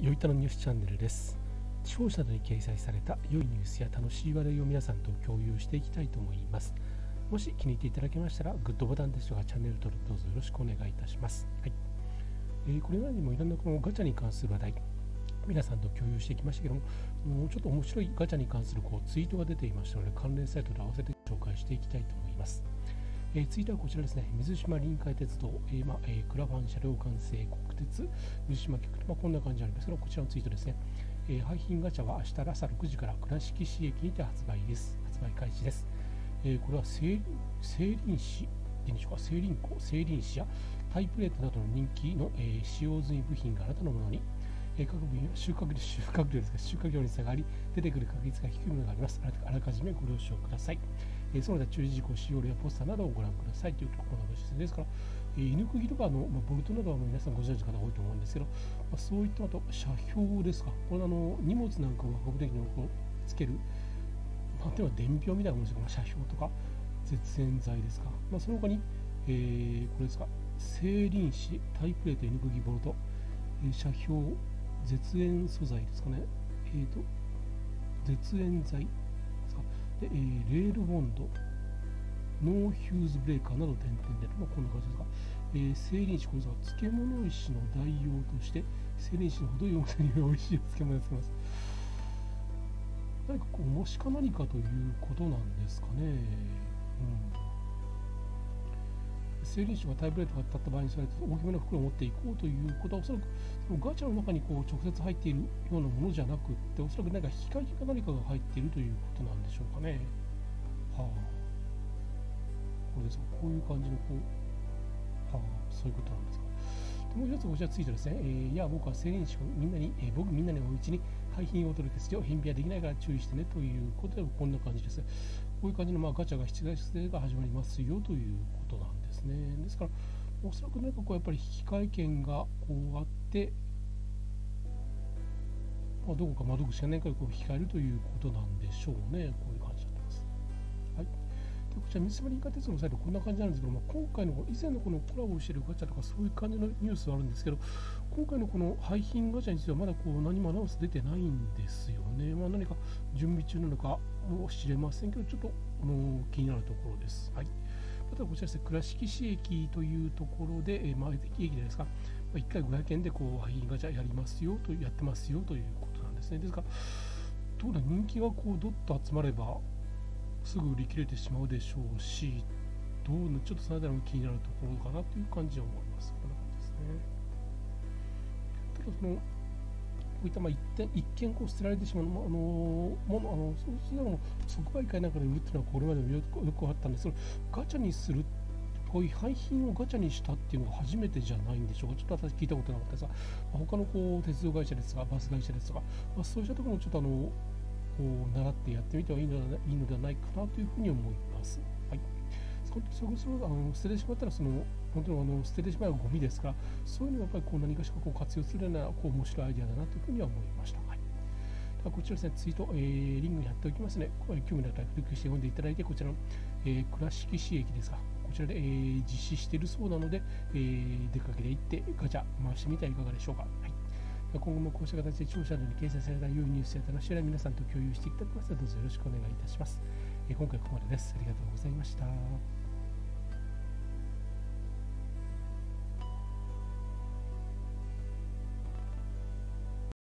よいたのニュースチャンネルです。視聴者に掲載された良いニュースや楽しい話題を皆さんと共有していきたいと思います。もし気に入っていただけましたらグッドボタンですとかチャンネル登録どうぞよろしくお願いいたします。はい、これまでにもいろんなこのガチャに関する話題皆さんと共有してきましたけども、ちょっと面白いガチャに関するツイートが出ていましたので関連サイトで合わせて紹介していきたいと思います。ツイートはこちらですね。水島臨海鉄道、クラファン車両完成国鉄水島局と、こんな感じなんですけど、こちらのツイートですね。廃品ガチャは明日朝6時から倉敷市駅にて発売開始です。これは製輪子やタイプレートなどの人気の、使用済み部品があなたのものに、各部品は収穫量に差があり出てくる確率が低いものがあります。あらかじめご了承ください。その他注意事項、使用例やポスターなどをご覧くださいということのご指摘ですから、犬釘とかボルトなどは皆さんご存知の方が多いと思うんですけど、そういったあと車標ですか、これ荷物なんかを運ぶときにつける、例えば伝票みたいなものですから、車標とか絶縁材ですか、その他に、これですか、製輪子、タイプレート、犬釘、ボルト、車標、絶縁素材ですかね、絶縁材ですか。でレールボンド、ノーヒューズブレーカーなど点々で、こんな感じですか。製輪子、これは漬物石の代用として、製輪子のほど4種類の美味しい漬物を作ります。何かおもしか何かということなんですかね。製輪子がタイプレートが当たった場合にそれと大きめの袋を持っていこうということは、おそらくそのガチャの中に直接入っているようなものじゃなくって、おそらく何か引き換えか何かが入っているということなんでしょうかね。これですか、こういう感じのそういうことなんですか。もう一つこちらツイートですね。いや、僕は製輪子をみんなにおうちに廃品を取る決して返品はできないから注意してねということで、こんな感じです。こういう感じのガチャが7月が始まりますよということなんですね。ですから、おそらくなんかやっぱり引換券があって、どこか窓口が何回か引き換えるということなんでしょうね。こういう感じになってます。はい、でこちら、水島臨海鉄道のサイト、こんな感じなんですけど、今回の以前のこのコラボしているガチャとか、そういう感じのニュースはあるんですけど、今回のこの廃品ガチャについては、まだ何もアナウンス出てないんですよね。何か準備中なのかもしれませんけど、ちょっと気になるところです。はい、あとはこちらですね、倉敷市駅というところで、駅ですか、1回500円で廃品ガチャやってますよということなんですね。ですから、どうだ人気がどっと集まればすぐ売り切れてしまうでしょうし、ちょっとそのあたりも気になるところかなという感じは思います。こんな感じですね。ただこういった一見捨てられてしまう即売会なんかで売るというのはこれまでもよくあったんですけど、ガチャにする、こういう廃品をガチャにしたっていうのが初めてじゃないんでしょうか。ちょっと私聞いたことなかったですが、他の鉄道会社ですとかバス会社ですとか、そうしたところもちょっと習ってやってみてはいいのではないかなというふうに思います。はい、捨ててしまったら本当に捨ててしまえばゴミですから、そういうのをやっぱり何かしら活用するような面白いアイデアだなというふうには思いました。はい、ではこちらですね、ツイート、リングに貼っておきますね。興味のあったらクリックして読んでいただいて、こちらの、倉敷市駅ですか、こちらで、実施しているそうなので、出かけて行ってガチャ回してみてはいかがでしょうか。はい、今後もこうした形で視聴者に掲載された良いニュースや楽しい話を皆さんと共有していただきますので、どうぞよろしくお願いいたします。今回はここまでです。ありがとうございました。